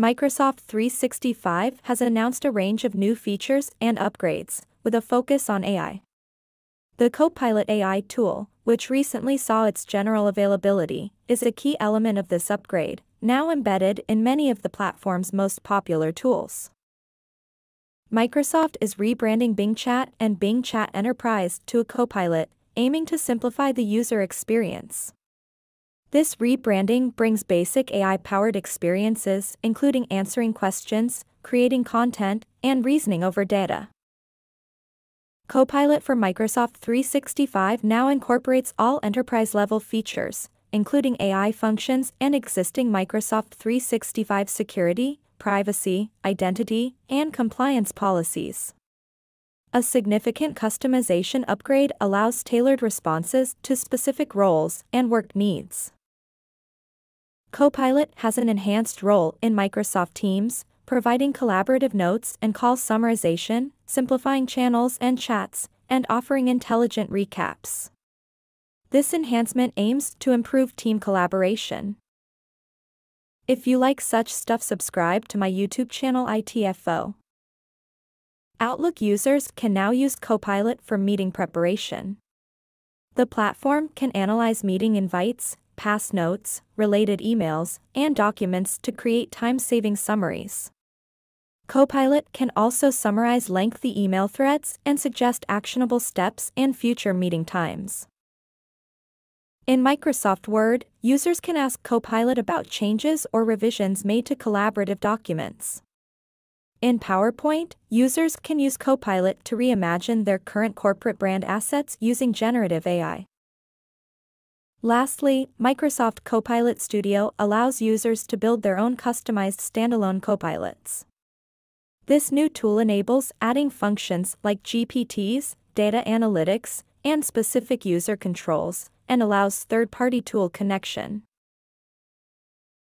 Microsoft 365 has announced a range of new features and upgrades, with a focus on AI. The Copilot AI tool, which recently saw its general availability, is a key element of this upgrade, now embedded in many of the platform's most popular tools. Microsoft is rebranding Bing Chat and Bing Chat Enterprise to a Copilot, aiming to simplify the user experience. This rebranding brings basic AI-powered experiences, including answering questions, creating content, and reasoning over data. Copilot for Microsoft 365 now incorporates all enterprise-level features, including AI functions and existing Microsoft 365 security, privacy, identity, and compliance policies. A significant customization upgrade allows tailored responses to specific roles and work needs. Copilot has an enhanced role in Microsoft Teams, providing collaborative notes and call summarization, simplifying channels and chats, and offering intelligent recaps. This enhancement aims to improve team collaboration. If you like such stuff, subscribe to my YouTube channel ITFO. Outlook users can now use Copilot for meeting preparation. The platform can analyze meeting invites, past notes, related emails, and documents to create time-saving summaries. Copilot can also summarize lengthy email threads and suggest actionable steps and future meeting times. In Microsoft Word, users can ask Copilot about changes or revisions made to collaborative documents. In PowerPoint, users can use Copilot to reimagine their current corporate brand assets using generative AI. Lastly, Microsoft Copilot Studio allows users to build their own customized standalone copilots. This new tool enables adding functions like GPTs, data analytics, and specific user controls, and allows third-party tool connection.